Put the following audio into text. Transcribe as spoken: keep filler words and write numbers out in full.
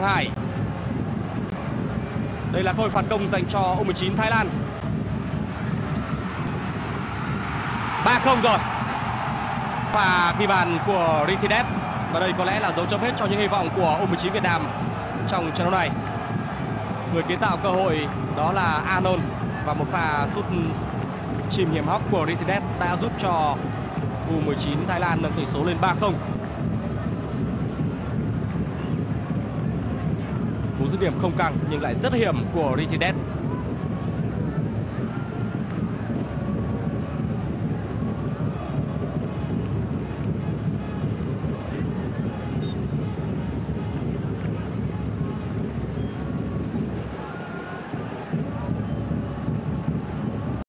hai. Đây là cơ hội phản công dành cho U mười chín Thái Lan. ba không rồi. Và ghi bàn của Rithidet. Và đây có lẽ là dấu chấm hết cho những hy vọng của U mười chín Việt Nam trong trận đấu này. Người kiến tạo cơ hội đó là Anon, và một pha sút chìm hiểm hóc của Rithidet đã giúp cho U mười chín Thái Lan nâng tỷ số lên ba không. Cú dứt điểm không căng nhưng lại rất hiểm của Rithidet.